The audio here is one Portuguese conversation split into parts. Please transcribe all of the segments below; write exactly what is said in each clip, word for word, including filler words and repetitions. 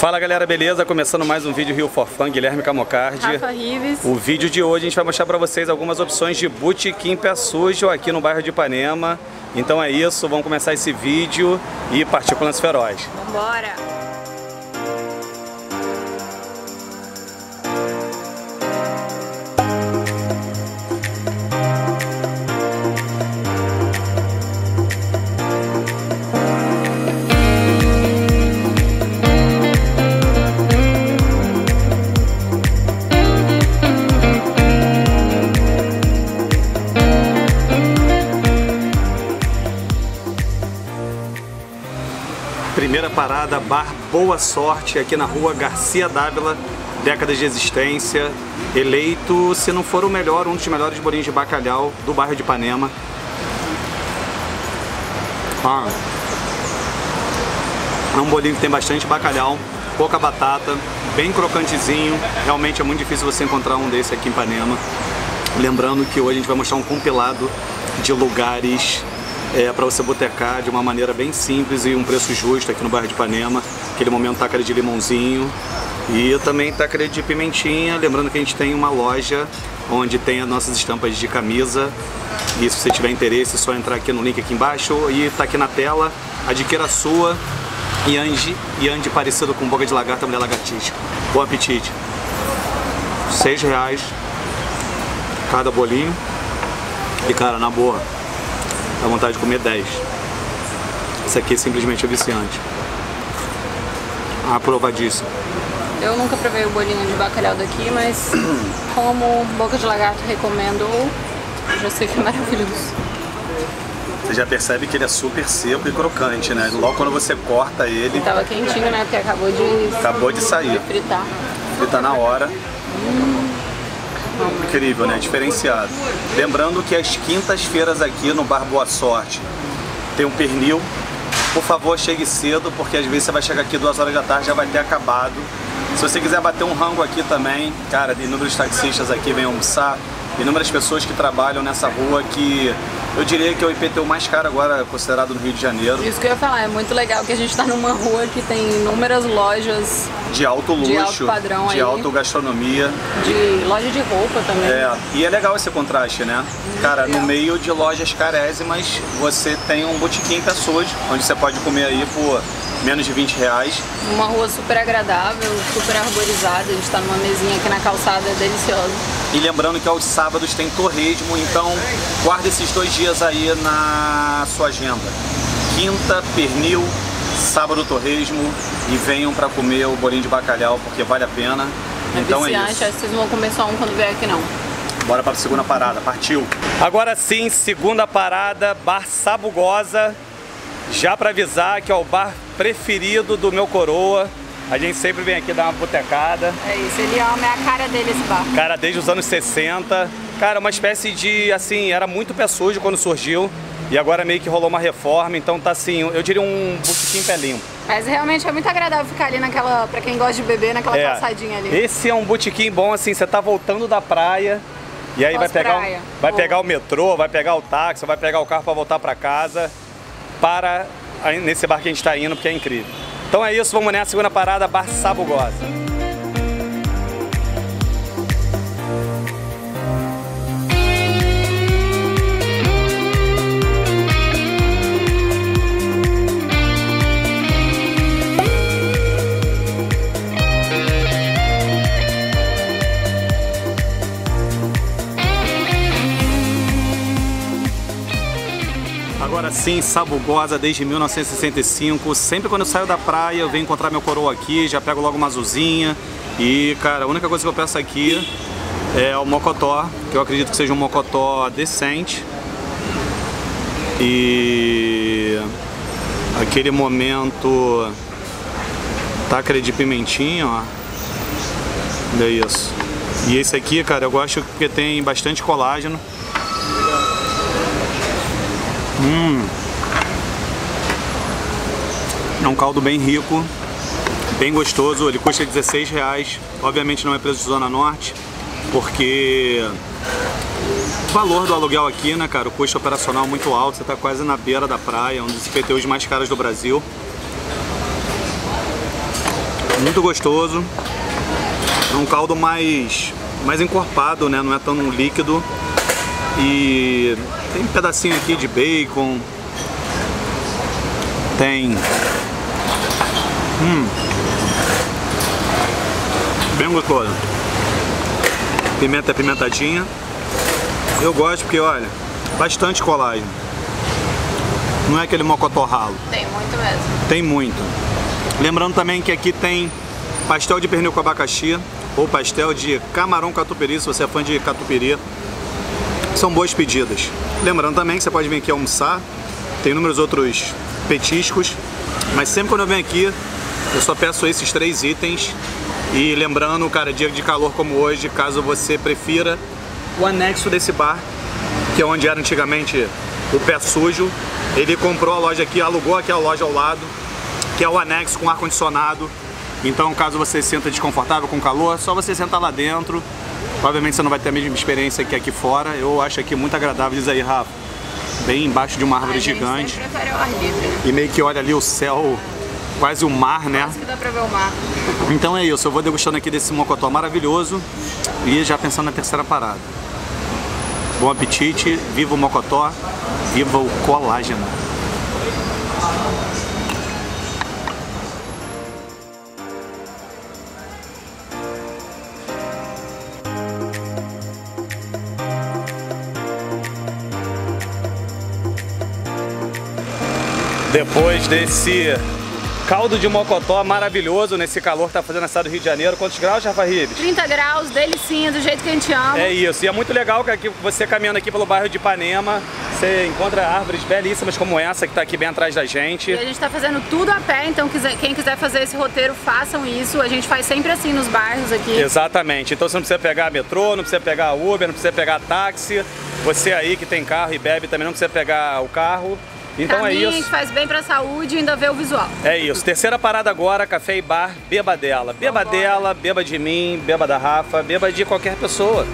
Fala galera, beleza? Começando mais um vídeo Rio For Fun, Guilherme Camocardi, Rafa Ribs. O vídeo de hoje a gente vai mostrar pra vocês algumas opções de botequim pé sujo aqui no bairro de Ipanema. Então é isso, vamos começar esse vídeo e partir com o lance feroz. Vambora! Primeira parada, Bar Boa Sorte, aqui na rua Garcia D'Ávila, décadas de existência, eleito, se não for o melhor, um dos melhores bolinhos de bacalhau do bairro de Ipanema. Ah. É um bolinho que tem bastante bacalhau, pouca batata, bem crocantezinho, realmente é muito difícil você encontrar um desse aqui em Ipanema. Lembrando que hoje a gente vai mostrar um compilado de lugares É, para você botecar de uma maneira bem simples e um preço justo aqui no bairro de Ipanema. Aquele momento tá aquele de limãozinho e também tá aquele de pimentinha. Lembrando que a gente tem uma loja onde tem as nossas estampas de camisa. E se você tiver interesse, é só entrar aqui no link aqui embaixo e tá aqui na tela. Adquira a sua Yangi, Yangi parecido com boca de lagarta, mulher lagartixa. Bom apetite! seis reais cada bolinho. E cara, na boa, dá vontade de comer dez. Isso aqui é simplesmente viciante. Aprovadíssimo. Eu nunca provei o bolinho de bacalhau daqui, mas como boca de lagarto recomendo, já sei que é maravilhoso. Você já percebe que ele é super seco e crocante, né? Logo quando você corta ele... E tava quentinho, né? Porque acabou de... Acabou de sair. De fritar. Fritar na hora. Hum. Incrível, né? Diferenciado. Lembrando que às quintas-feiras aqui no Bar Boa Sorte tem um pernil. Por favor, chegue cedo, porque às vezes você vai chegar aqui duas horas da tarde, já vai ter acabado. Se você quiser bater um rango aqui também, cara, inúmeros taxistas aqui vêm almoçar, inúmeras pessoas que trabalham nessa rua que eu diria que é o I P T U mais caro agora, considerado no Rio de Janeiro. Isso que eu ia falar, é muito legal que a gente está numa rua que tem inúmeras lojas de alto luxo, de alto padrão, de alto gastronomia, de loja de roupa também. É, né? E é legal esse contraste, né? Muito Cara, legal. No meio de lojas carésimas, você tem um botequim pé sujo, onde você pode comer aí por menos de vinte reais. Uma rua super agradável, super arborizada, a gente está numa mesinha aqui na calçada, é deliciosa. E lembrando que aos sábados tem torresmo, então guarda esses dois dias aí na sua agenda. Quinta, pernil, sábado, torresmo, e venham para comer o bolinho de bacalhau porque vale a pena. É então viciante, é isso. Acho que vocês não vão comer só um quando vier aqui não. Bora para a segunda parada, partiu. Agora sim, segunda parada, Bar Sabugosa. Já para avisar que é o bar preferido do meu coroa. A gente sempre vem aqui dar uma botecada. É isso, ele ama, é a cara dele esse bar. Cara, desde os anos sessenta. Cara, uma espécie de, assim, era muito pé sujo quando surgiu. E agora meio que rolou uma reforma, então tá assim, eu diria um botequim pé limpo. Mas realmente é muito agradável ficar ali naquela, pra quem gosta de beber, naquela é, calçadinha ali. Esse é um botequim bom, assim, você tá voltando da praia. E aí vai pegar, praia. vai oh. pegar o metrô, vai pegar o táxi, vai pegar o carro pra voltar pra casa. Para nesse bar que a gente tá indo, porque é incrível. Então é isso, vamos nessa segunda parada, Bar Sabugosa. Agora sim, Sabugosa desde mil novecentos e sessenta e cinco, sempre quando eu saio da praia eu venho encontrar meu coroa aqui, já pego logo uma azulzinha e, cara, a única coisa que eu peço aqui é o mocotó, que eu acredito que seja um mocotó decente e aquele momento tacre de pimentinha, ó, é isso. E esse aqui, cara, eu gosto porque tem bastante colágeno. Hum. É um caldo bem rico, bem gostoso, ele custa dezesseis reais, obviamente não é preço de Zona Norte, porque valor do aluguel aqui, né, cara? O custo operacional muito alto, você tá quase na beira da praia, um dos I P T Us mais caros do Brasil. Muito gostoso. É um caldo mais, mais encorpado, né? Não é tão líquido. E tem um pedacinho aqui de bacon. Tem... Hum. Bem gostoso. Pimenta apimentadinha. Eu gosto porque, olha, bastante colágeno. Não é aquele mocotó ralo. Tem muito mesmo. Tem muito. Lembrando também que aqui tem pastel de pernil com abacaxi ou pastel de camarão catupiry, se você é fã de catupiry. São boas pedidas. Lembrando também que você pode vir aqui almoçar. Tem inúmeros outros petiscos. Mas sempre quando eu venho aqui, eu só peço esses três itens. E lembrando, cara, dia de calor como hoje, caso você prefira, o anexo desse bar, que é onde era antigamente o Pé Sujo, ele comprou a loja aqui, alugou aqui a loja ao lado, que é o anexo com ar-condicionado. Então, caso você se sinta desconfortável com calor, é só você sentar lá dentro. Obviamente você não vai ter a mesma experiência que aqui fora. Eu acho aqui muito agradável. Diz aí, Rafa. Bem embaixo de uma árvore gigante. E meio que olha ali o céu, quase o mar, né? Quase que dá pra ver o mar. Então é isso, eu vou degustando aqui desse mocotó maravilhoso e já pensando na terceira parada. Bom apetite, viva o mocotó, viva o colágeno. Depois desse caldo de mocotó maravilhoso, nesse calor que tá fazendo essa do Rio de Janeiro. Quantos graus, Rafa Ribs? trinta graus, delicinha, do jeito que a gente ama. É isso, e é muito legal que aqui, você caminhando aqui pelo bairro de Ipanema, você encontra árvores belíssimas como essa que tá aqui bem atrás da gente. E a gente tá fazendo tudo a pé, então quem quiser fazer esse roteiro, façam isso. A gente faz sempre assim nos bairros aqui. Exatamente, então você não precisa pegar metrô, não precisa pegar Uber, não precisa pegar táxi. Você aí que tem carro e bebe também não precisa pegar o carro. Então Caminho, é isso. Faz bem pra saúde e ainda vê o visual. É isso. Terceira parada agora, Café e Bar Bebadela. Beba dela, beba de mim, beba da Rafa, beba de qualquer pessoa.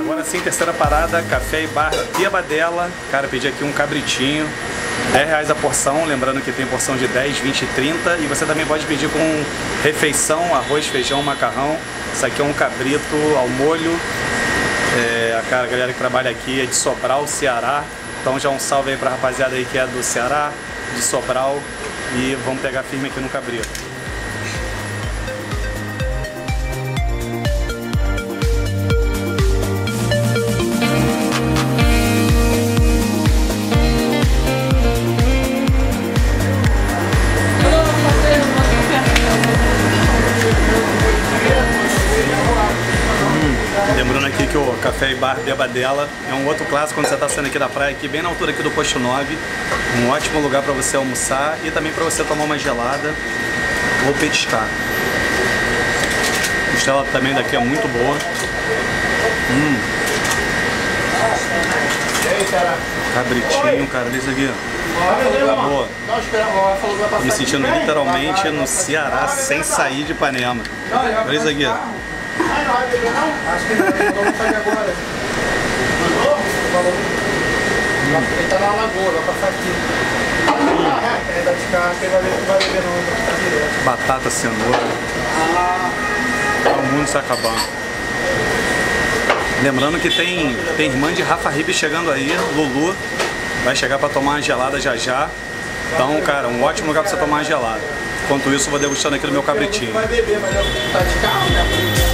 Agora sim, terceira parada, Café e Bar Bebadela. Cara, pedi aqui um cabritinho. dez reais a porção, lembrando que tem porção de dez, vinte e trinta. E você também pode pedir com refeição, arroz, feijão, macarrão. Isso aqui é um cabrito ao molho. É, a galera que trabalha aqui é de Sobral, Ceará. Então já um salve aí pra rapaziada aí que é do Ceará, de Sobral. E vamos pegar firme aqui no cabrito. Café e Bar Bebadela é um outro clássico quando você está saindo aqui da praia, aqui bem na altura aqui do Posto nove. Um ótimo lugar para você almoçar e também para você tomar uma gelada ou petiscar. A costela também daqui é muito boa. Hum. Cabritinho, cara, olha isso aqui. Boa. Tô me sentindo literalmente no Ceará sem sair de Ipanema. Olha isso aqui. Acho que não sai agora. Ele tá na lagoa, vai passar aqui. Ele vai ficar, ele vai beber não. Batata, cenoura. O mundo está acabando. Lembrando que tem, tem irmã de Rafa Ribs chegando aí, Lulu. Vai chegar para tomar uma gelada já já. Então, cara, um ótimo lugar para você tomar uma gelada. Enquanto isso, eu vou degustando aqui no meu cabritinho. Vai beber, mas tá de carro, né?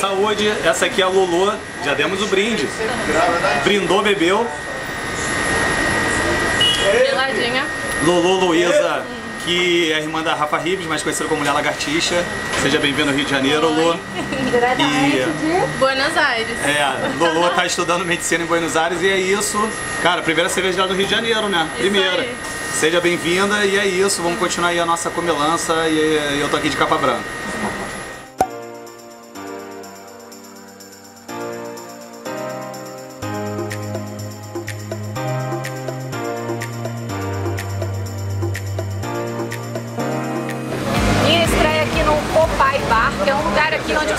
Saúde, essa aqui é a Lulu, já demos o brinde. Brindou, bebeu. Geladinha. Lulu Luísa. aqui é a irmã da Rafa Ribs, mais conhecida como Mulher Lagartixa. Seja bem-vinda ao Rio de Janeiro, Lulu. E... Buenos Aires. É, Lulu tá estudando medicina em Buenos Aires e é isso. Cara, primeira cerveja do Rio de Janeiro, né? Isso primeira. Aí. Seja bem-vinda e é isso. Vamos continuar aí a nossa comilança e eu tô aqui de capa branca.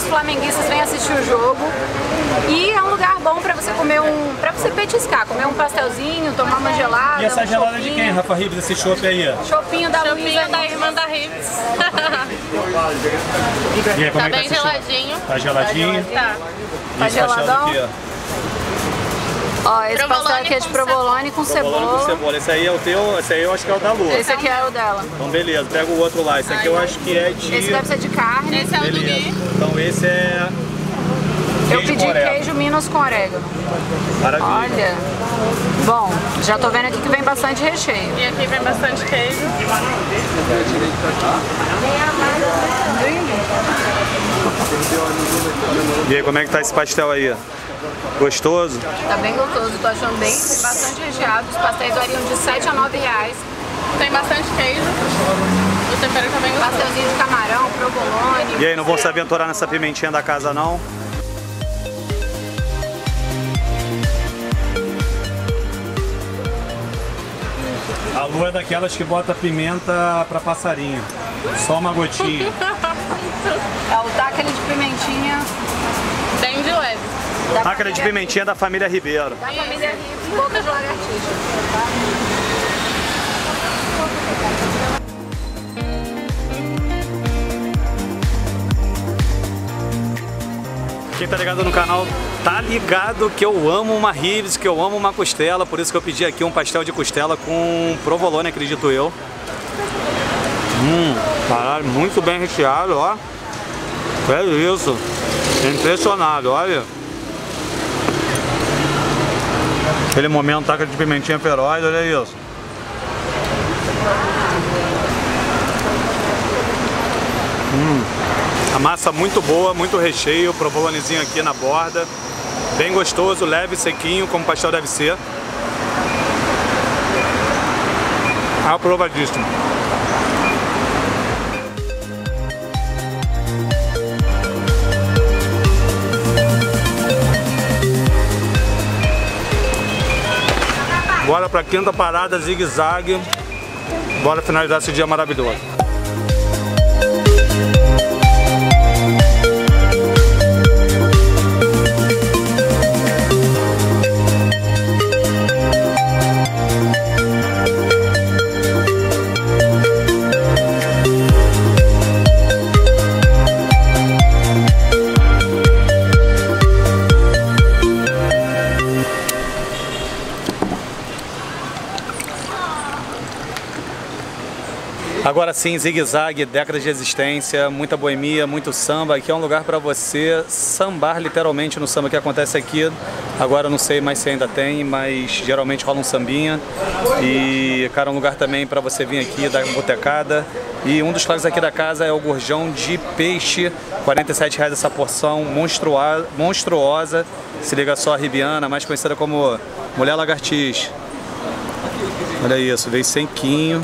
Flamenguistas vêm assistir o jogo e é um lugar bom pra você comer um, pra você petiscar, comer um pastelzinho, tomar uma gelada. E essa um gelada chopinho. De quem, Rafa Ribs, esse chopp aí? Chopinho da Chopinho Luísa, da irmã da Ribs. E aí, como tá é bem tá geladinho. Tá geladinho? Tá. Tá geladão? Aqui, ó. Ó, esse pastel aqui é de provolone com cebola. Provolone com cebola. Esse aí é o teu, esse aí eu acho que é o da Lua. Esse aqui é o dela. Então beleza, pega o outro lá. Esse aqui eu acho que é de... Esse deve ser de carne. Esse é o do Gui. Então esse é... Eu pedi queijo Minas com orégano. Maravilha. Olha. Bom, já tô vendo aqui que vem bastante recheio. E aqui vem bastante queijo. E aí, como é que tá esse pastel aí? Gostoso? Tá bem gostoso, tô achando bem, tem bastante recheado, os pastéis variam de sete a nove reais. Tem bastante queijo, o tempero também gostoso. Pastelzinho de camarão, provolone... E aí, não vão se aventurar nessa pimentinha da casa não? A Lua é daquelas que bota pimenta pra passarinho, só uma gotinha. É o tácale de pimentinha, bem de leve. Máquina de pimentinha da família Ribeiro. Da família Ribeiro, poucas lagartixas. Quem tá ligado no canal tá ligado que eu amo uma ribs, que eu amo uma costela, por isso que eu pedi aqui um pastel de costela com provolone, acredito eu. Hum, caralho, muito bem recheado, ó. É isso, impressionado, olha. Aquele momento, taca de pimentinha feroz, olha isso. Hum. A massa muito boa, muito recheio, provolonezinho aqui na borda. Bem gostoso, leve, sequinho, como pastel deve ser. Aprovadíssimo. Bora pra quinta parada, zigue-zague. Bora finalizar esse dia maravilhoso. Agora sim, zigue-zague, décadas de existência, muita boemia, muito samba. Aqui é um lugar para você sambar literalmente no samba que acontece aqui. Agora eu não sei mais se ainda tem, mas geralmente rola um sambinha. E, cara, é um lugar também para você vir aqui dar botecada. E um dos pratos aqui da casa é o gorjão de peixe, quarenta e sete reais essa porção, monstruosa. Se liga só, a ribiana, mais conhecida como Mulher Lagartixa. Olha isso, veio sequinho.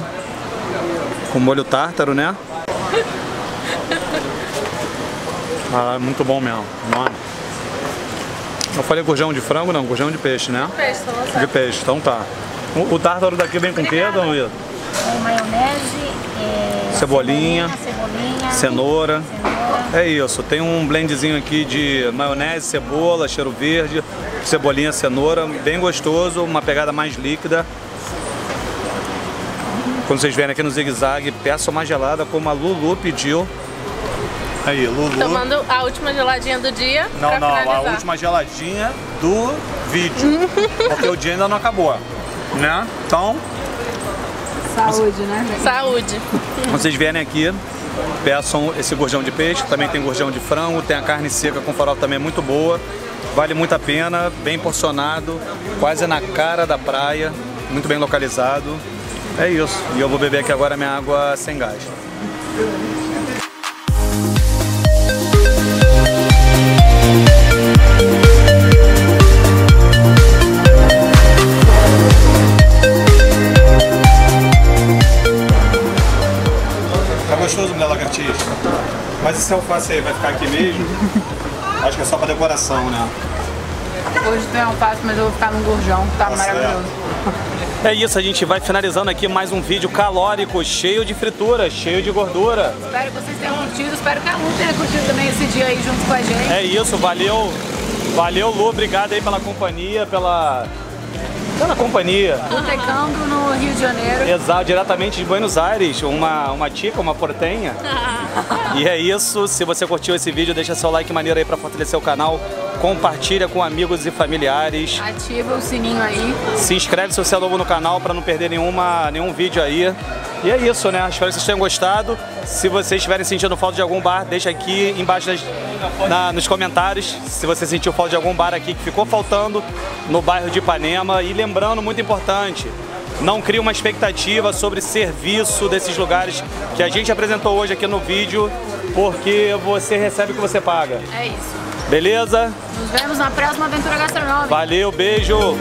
Com molho tártaro, né? Ah, muito bom mesmo. Mano. Eu falei gorjão de frango, não, gorjão de peixe, né? Peixe, de peixe, então tá. O, o tártaro daqui vem com o quê, Dona Luísa? Maionese, é... cebolinha, cebolinha, cenoura. cenoura. É isso, tem um blendzinho aqui de maionese, cebola, cheiro verde, cebolinha, cenoura. Bem gostoso, uma pegada mais líquida. Quando vocês vierem aqui no zigue-zague, peça uma gelada como a Lulu pediu. Aí, Lulu. Tomando a última geladinha do dia. Não, pra não, finalizar. A última geladinha do vídeo. Porque o dia ainda não acabou. Né? Então. Saúde, né? Saúde. Quando vocês vierem aqui, peçam esse gorjão de peixe. Também tem gorjão de frango, tem a carne seca com farol também muito boa. Vale muito a pena, bem porcionado, quase na cara da praia, muito bem localizado. É isso. E eu vou beber aqui agora minha água sem gás. Tá gostoso, mulher lagartixa? Mas esse alface aí vai ficar aqui mesmo? Acho que é só pra decoração, né? Hoje tem alface, mas eu vou ficar num gorjão, que tá maravilhoso. É isso, a gente vai finalizando aqui mais um vídeo calórico, cheio de fritura, cheio de gordura. Espero que vocês tenham curtido, espero que a Lu tenha curtido também esse dia aí junto com a gente. É isso, valeu, valeu Lu, obrigado aí pela companhia, pela... pela companhia. Botecando no Rio de Janeiro. Exato, diretamente de Buenos Aires, uma, uma tica, uma portenha. E é isso, se você curtiu esse vídeo, deixa seu like maneiro aí pra fortalecer o canal. Compartilha com amigos e familiares. Ativa o sininho aí. Se inscreve se você é novo no canal para não perder nenhuma, nenhum vídeo aí. E é isso, né? Espero que vocês tenham gostado. Se vocês estiverem sentindo falta de algum bar, deixa aqui embaixo das, na, nos comentários se você sentiu falta de algum bar aqui que ficou faltando no bairro de Ipanema. E lembrando, muito importante, não crie uma expectativa sobre serviço desses lugares que a gente apresentou hoje aqui no vídeo, porque você recebe o que você paga. É isso. Beleza? Nos vemos na próxima aventura gastronômica. Valeu, beijo!